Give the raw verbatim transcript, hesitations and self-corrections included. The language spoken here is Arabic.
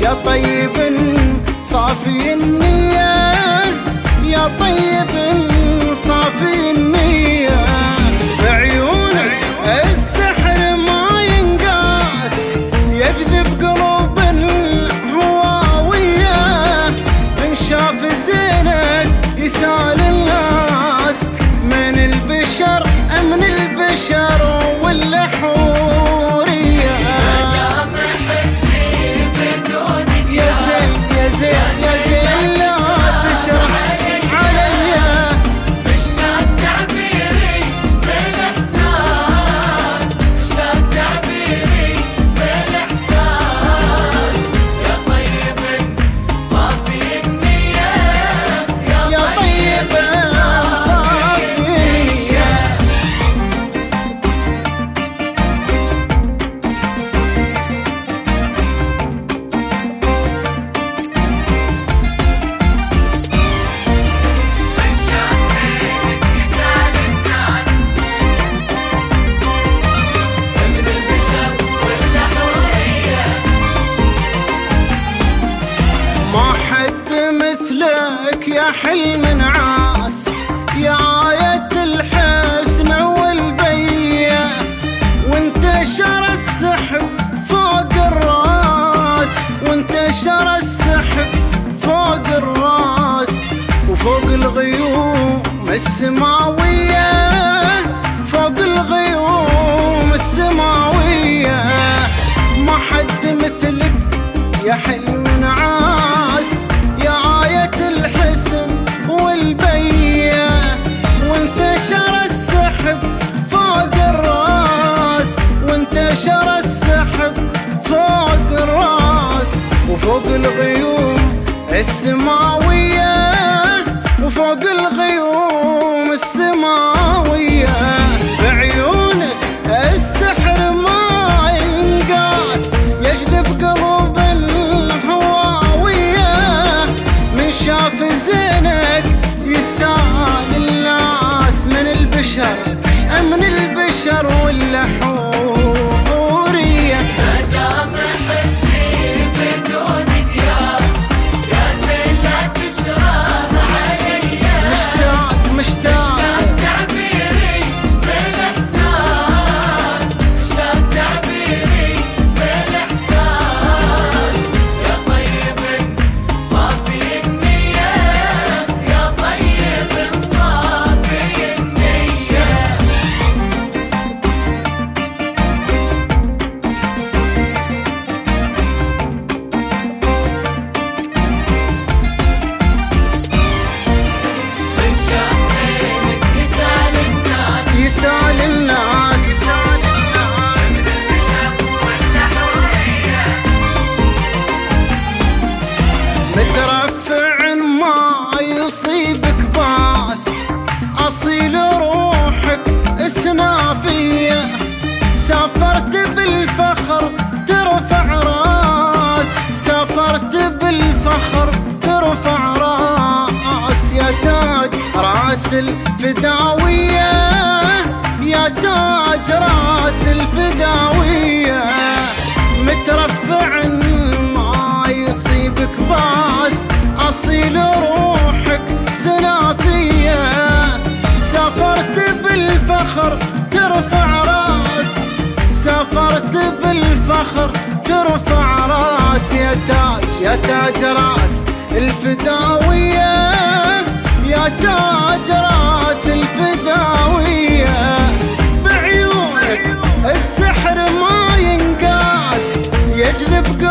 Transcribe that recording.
يا طيب صافي النية، يا طيب صافي النية، بعيونك السحر ما ينقاس، يجذب قلوب الهواوية، من شاف زينك يسال الناس، من البشر من البشر والحور. يا حلم نعاس، يا آية الحسن والبية، وانتشر السحب فوق الراس، وانتشر السحب فوق الراس، وفوق الغيوم السماوية، فوق الغيوم السماوية، ما حد مثلك يا حلم نعاس، يا آية الحسن والبية، وانتشر السحب فوق الراس، وانتشر السحب فوق الراس، وفوق الغيوم السماوية، وفوق الغيوم السماوية، بعيونك السحر ما ينقاس، يجذب قلوب شاف زينك يسال الناس، من البشر من البشر ولا حورية. مدام حبي بدون قياس، يا زين لا تشرب علي، مشتاق مشتاق مشتاق تعبيري بالإحساس، مشتاق تعبيري بالإحساس، يا طيب صافي أصيل روحك سنافية، سافرت بالفخر ترفع راس، سافرت بالفخر ترفع راس، يا تاج راس الفداوية، يا تاج راس الفداوية، مترفع ما يصيبك باس، أصيل روحك سنافية، سافرت بالفخر ترفع راس، سافرت بالفخر ترفع راس، يا تاج يا تاج راس الفداوية يا تاج راس الفداوية، بعيونك السحر ما ينقاس يجلب